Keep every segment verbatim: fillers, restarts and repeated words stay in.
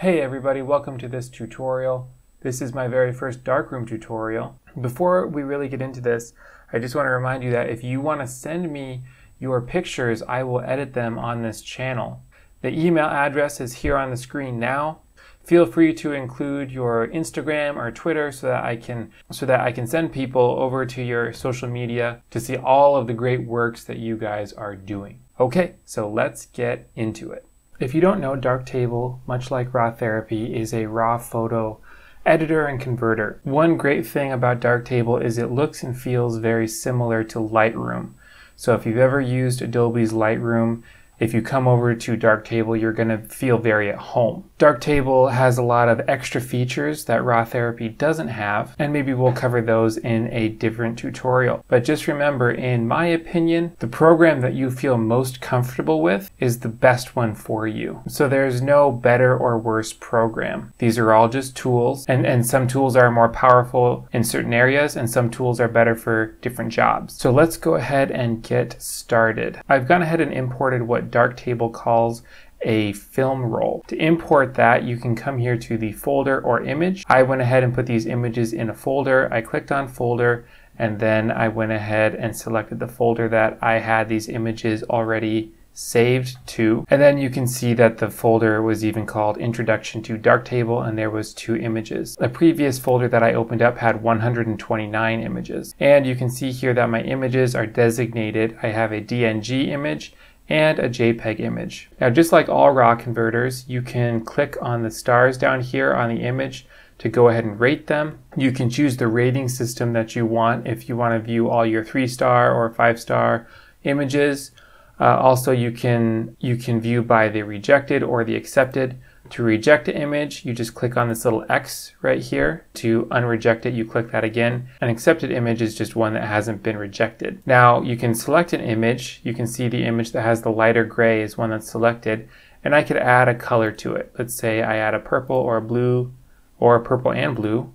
Hey everybody, welcome to this tutorial. This is my very first Darkroom tutorial. Before we really get into this, I just want to remind you that if you want to send me your pictures, I will edit them on this channel. The email address is here on the screen now. Feel free to include your Instagram or Twitter so that I can so that I can send people over to your social media to see all of the great works that you guys are doing. Okay, so let's get into it. If you don't know, Darktable, much like RawTherapee, is a raw photo editor and converter. One great thing about Darktable is it looks and feels very similar to Lightroom. So if you've ever used Adobe's Lightroom, if you come over to Darktable, you're going to feel very at home. Darktable has a lot of extra features that RawTherapee doesn't have, and maybe we'll cover those in a different tutorial. But just remember, in my opinion, the program that you feel most comfortable with is the best one for you. So there's no better or worse program. These are all just tools, and, and some tools are more powerful in certain areas, and some tools are better for different jobs. So let's go ahead and get started. I've gone ahead and imported what Darktable calls a film roll. To import that, you can come here to the folder or image. I went ahead and put these images in a folder. I clicked on folder, and then I went ahead and selected the folder that I had these images already saved to. And then you can see that the folder was even called Introduction to Darktable, and there was two images. The previous folder that I opened up had one hundred twenty-nine images. And you can see here that my images are designated. I have a D N G image and a JPEG image. Now, just like all RAW converters, you can click on the stars down here on the image to go ahead and rate them. You can choose the rating system that you want if you want to view all your three star or five star images. Uh, also, you can, you can view by the rejected or the accepted. To reject an image, you just click on this little X right here. To unreject it, you click that again. An accepted image is just one that hasn't been rejected. Now, you can select an image. You can see the image that has the lighter gray is one that's selected, and I could add a color to it. Let's say I add a purple or a blue, or a purple and blue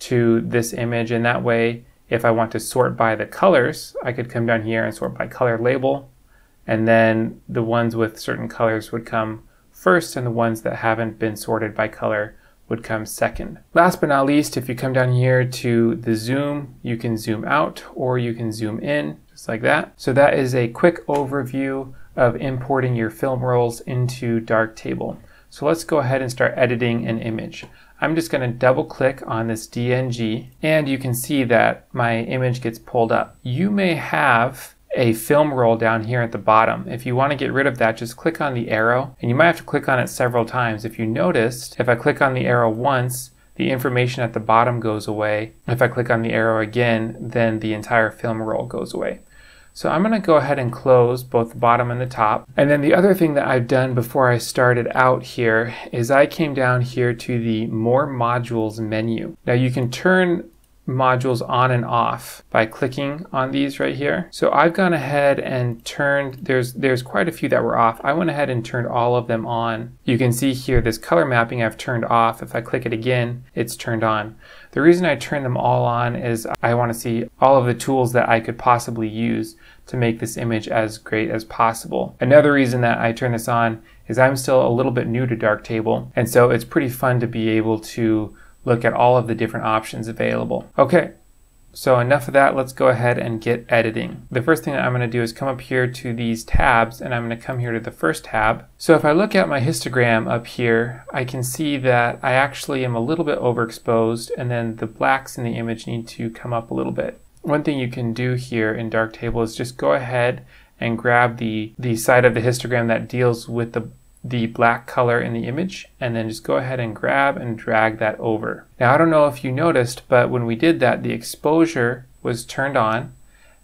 to this image, and that way, if I want to sort by the colors, I could come down here and sort by color label, and then the ones with certain colors would come first, and the ones that haven't been sorted by color would come second. Last but not least, if you come down here to the zoom, you can zoom out or you can zoom in, just like that. So that is a quick overview of importing your film rolls into Darktable. So let's go ahead and start editing an image. I'm just going to double click on this D N G, and you can see that my image gets pulled up. You may have a film roll down here at the bottom. If you want to get rid of that, just click on the arrow, and you might have to click on it several times. If you noticed, if I click on the arrow once, the information at the bottom goes away. If I click on the arrow again, then the entire film roll goes away. So I'm going to go ahead and close both the bottom and the top. And then the other thing that I've done before I started out here is I came down here to the More Modules menu. Now you can turn modules on and off by clicking on these right here. So I've gone ahead and turned, there's there's quite a few that were off. I went ahead and turned all of them on. You can see here this color mapping I've turned off. If I click it again, it's turned on. The reason I turned them all on is I want to see all of the tools that I could possibly use to make this image as great as possible. Another reason that I turn this on is I'm still a little bit new to Darktable, and so it's pretty fun to be able to look at all of the different options available. Okay, so enough of that. Let's go ahead and get editing. The first thing that I'm going to do is come up here to these tabs, and I'm going to come here to the first tab. So if I look at my histogram up here, I can see that I actually am a little bit overexposed, and then the blacks in the image need to come up a little bit. One thing you can do here in Darktable is just go ahead and grab the, the side of the histogram that deals with the the black color in the image, and then just go ahead and grab and drag that over. Now, I don't know if you noticed, but when we did that, the exposure was turned on,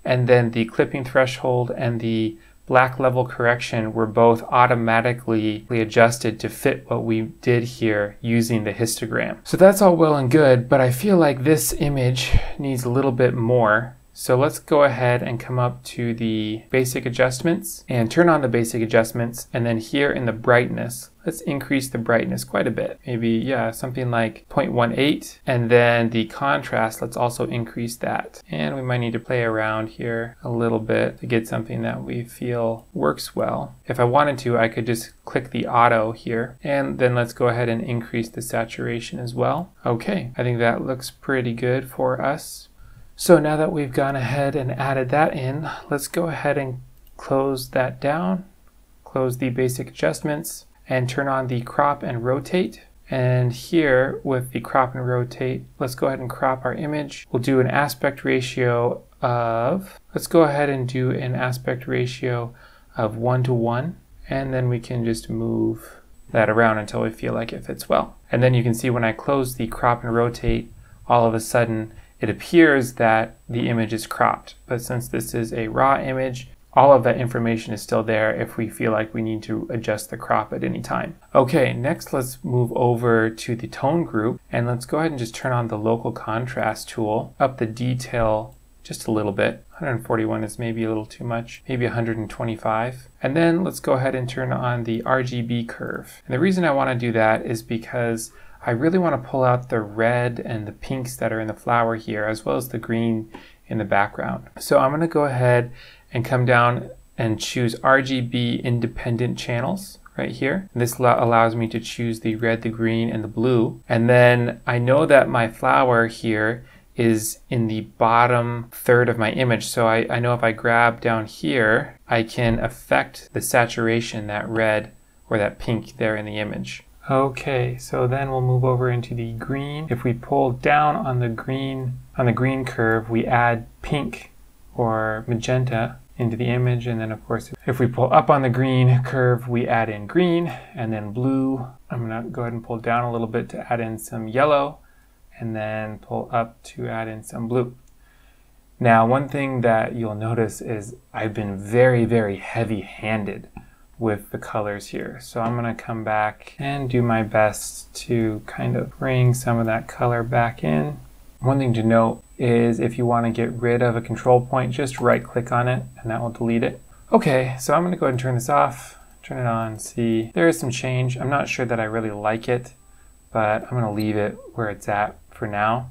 and then the clipping threshold and the black level correction were both automatically adjusted to fit what we did here using the histogram. So that's all well and good, but I feel like this image needs a little bit more. So let's go ahead and come up to the basic adjustments and turn on the basic adjustments. And then here in the brightness, let's increase the brightness quite a bit. Maybe, yeah, something like zero point one eight. And then the contrast, let's also increase that. And we might need to play around here a little bit to get something that we feel works well. If I wanted to, I could just click the auto here. And then let's go ahead and increase the saturation as well. Okay, I think that looks pretty good for us. So now that we've gone ahead and added that in, let's go ahead and close that down, close the basic adjustments, and turn on the crop and rotate. And here with the crop and rotate, let's go ahead and crop our image. We'll do an aspect ratio of, let's go ahead and do an aspect ratio of one to one. And then we can just move that around until we feel like it fits well. And then you can see when I close the crop and rotate, all of a sudden it appears that the image is cropped. But since this is a raw image, all of that information is still there if we feel like we need to adjust the crop at any time. Okay, next let's move over to the tone group and let's go ahead and just turn on the local contrast tool, up the detail just a little bit. one forty-one is maybe a little too much, maybe one twenty-five. And then let's go ahead and turn on the R G B curve. And the reason I want to do that is because I really want to pull out the red and the pinks that are in the flower here, as well as the green in the background. So I'm going to go ahead and come down and choose R G B independent channels right here. This allows me to choose the red, the green, and the blue. And then I know that my flower here is in the bottom third of my image. So I, I know if I grab down here, I can affect the saturation, that red or that pink there in the image. Okay, so then we'll move over into the green. If we pull down on the green, on the green curve, we add pink or magenta into the image. And then of course, if we pull up on the green curve, we add in green and then blue. I'm gonna go ahead and pull down a little bit to add in some yellow and then pull up to add in some blue. Now, one thing that you'll notice is I've been very, very heavy-handed with the colors here. So I'm gonna come back and do my best to kind of bring some of that color back in. One thing to note is if you wanna get rid of a control point, just right click on it and that will delete it. Okay, so I'm gonna go ahead and turn this off, turn it on, see, there is some change. I'm not sure that I really like it, but I'm gonna leave it where it's at for now.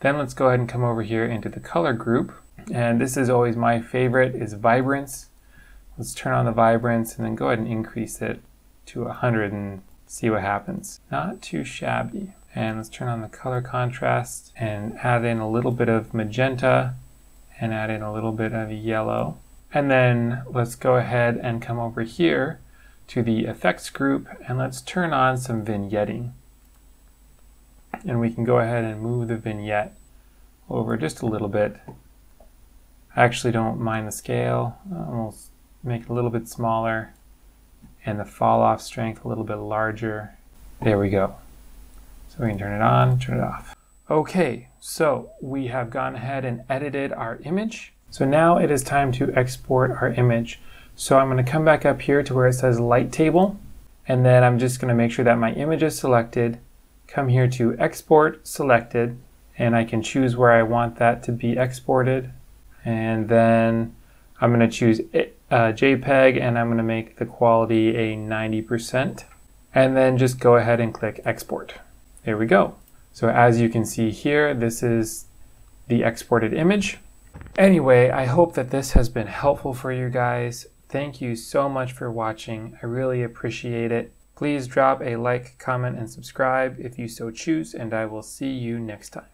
Then let's go ahead and come over here into the color group. And this is always my favorite, is vibrance. Let's turn on the vibrance and then go ahead and increase it to one hundred and see what happens. Not too shabby. And let's turn on the color contrast and add in a little bit of magenta and add in a little bit of yellow. And then let's go ahead and come over here to the effects group and let's turn on some vignetting. And we can go ahead and move the vignette over just a little bit. I actually don't mind the scale. Almost make it a little bit smaller and the fall off strength a little bit larger. There we go. So we can turn it on, turn it off. Okay, so we have gone ahead and edited our image. So now it is time to export our image. So I'm going to come back up here to where it says Lightroom, and then I'm just going to make sure that my image is selected. Come here to export selected, and I can choose where I want that to be exported. And then I'm going to choose it, Uh, JPEG, and I'm going to make the quality a ninety percent and then just go ahead and click export. There we go. So as you can see here, this is the exported image. Anyway, I hope that this has been helpful for you guys. Thank you so much for watching. I really appreciate it. Please drop a like, comment, and subscribe if you so choose, and I will see you next time.